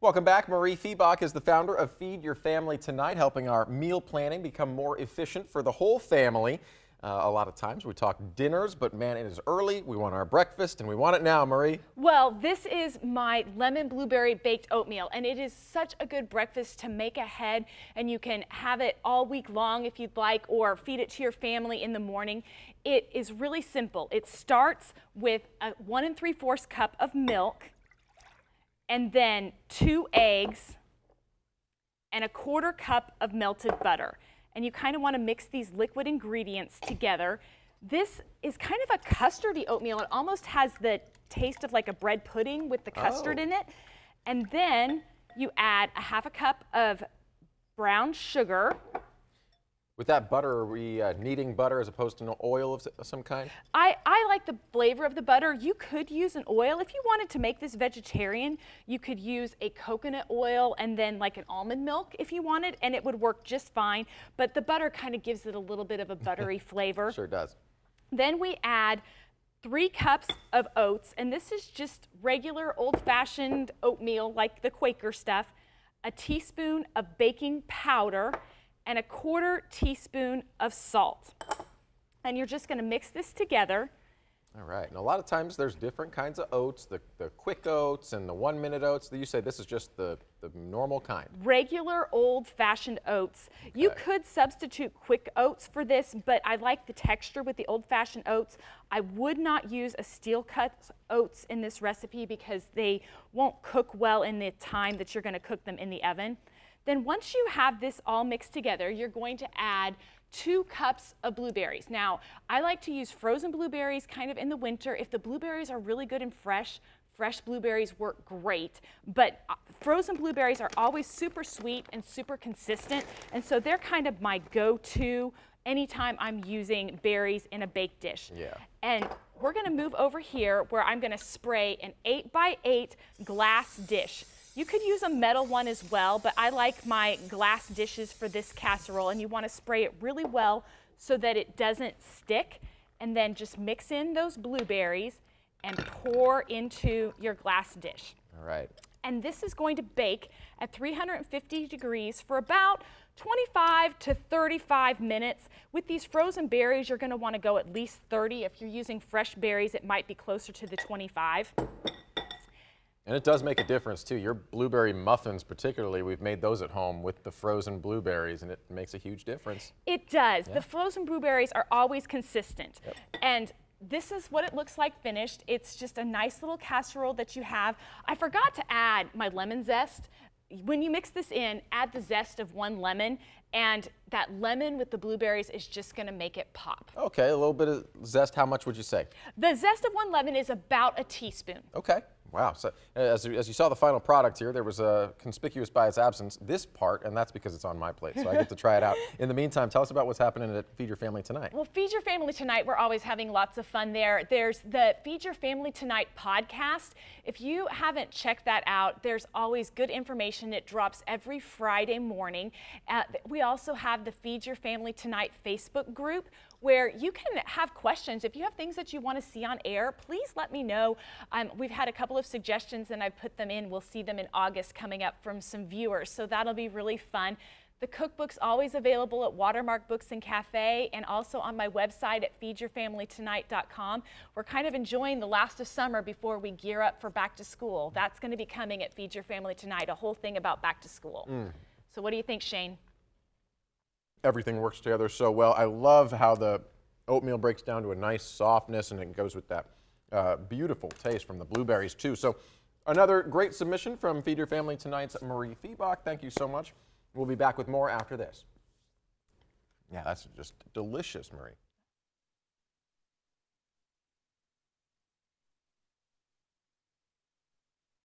Welcome back. Marie Fiebach is the founder of Feed Your Family Tonight, helping our meal planning become more efficient for the whole family. A lot of times we talk dinners, but man, it is early. We want our breakfast and we want it now, Marie. Well, this is my lemon blueberry baked oatmeal, and it is such a good breakfast to make ahead, and you can have it all week long if you'd like, or feed it to your family in the morning. It is really simple. It starts with a 1 3/4 cup of milk, and then 2 eggs and a 1/4 cup of melted butter. And you kind of want to mix these liquid ingredients together. This is kind of a custardy oatmeal. It almost has the taste of like a bread pudding with the custard in it. And then you add a 1/2 cup of brown sugar. With that butter, are we kneading butter as opposed to an oil of some kind? I like the flavor of the butter. You could use an oil. If you wanted to make this vegetarian, you could use a coconut oil and then like an almond milk if you wanted, and it would work just fine. But the butter kind of gives it a little bit of a buttery flavor. Sure does. Then we add 3 cups of oats, and this is just regular old-fashioned oatmeal like the Quaker stuff, a teaspoon of baking powder, and a 1/4 teaspoon of salt. And you're just going to mix this together. All right. And a lot of times there's different kinds of oats, the quick oats and the 1-minute oats. You say this is just the normal kind. Regular old-fashioned oats. Okay. You could substitute quick oats for this, but I like the texture with the old-fashioned oats. I would not use a steel-cut oats in this recipe because they won't cook well in the time that you're going to cook them in the oven. Then once you have this all mixed together, you're going to add 2 cups of blueberries. Now, I like to use frozen blueberries kind of in the winter. If the blueberries are really good and fresh blueberries work great, but frozen blueberries are always super sweet and super consistent, and so they're kind of my go-to anytime I'm using berries in a baked dish. Yeah. And we're going to move over here where I'm going to spray an 8x8 glass dish. You could use a metal one as well, but I like my glass dishes for this casserole, and you want to spray it really well so that it doesn't stick, and then just mix in those blueberries and pour into your glass dish. All right. And this is going to bake at 350 degrees for about 25 to 35 minutes. With these frozen berries, you're going to want to go at least 30. If you're using fresh berries, it might be closer to the 25. And it does make a difference, too. Your blueberry muffins, particularly, we've made those at home with the frozen blueberries, and it makes a huge difference. It does. Yeah. The frozen blueberries are always consistent. Yep. And this is what it looks like finished. It's just a nice little casserole that you have. I forgot to add my lemon zest. When you mix this in, add the zest of 1 lemon, and that lemon with the blueberries is just going to make it pop. Okay, a little bit of zest. How much would you say? The zest of 1 lemon is about a teaspoon. Okay. Wow. So as you saw the final product here, there was a conspicuous by its absence this part, and that's because it's on my plate, so I get to try it out. In the meantime, tell us about what's happening at Feed Your Family Tonight. Well, Feed Your Family Tonight, we're always having lots of fun there. There's the Feed Your Family Tonight podcast. If you haven't checked that out, there's always good information. It drops every Friday morning. We also have the Feed Your Family Tonight Facebook group, where you can have questions. If you have things that you want to see on air, please let me know. We've had a couple of suggestions and I put them in. We'll see them in August coming up from some viewers, so that'll be really fun. The cookbook's always available at Watermark Books and Cafe, and also on my website at feedyourfamilytonight.com. We're kind of enjoying the last of summer before we gear up for back to school. That's going to be coming at Feed Your Family Tonight, a whole thing about back to school. So what do you think, Shane? Everything works together so well. I love how the oatmeal breaks down to a nice softness, and it goes with that beautiful taste from the blueberries, too. So another great submission from Feed Your Family Tonight's Marie Fiebach. Thank you so much. We'll be back with more after this. Yeah, that's just delicious, Marie.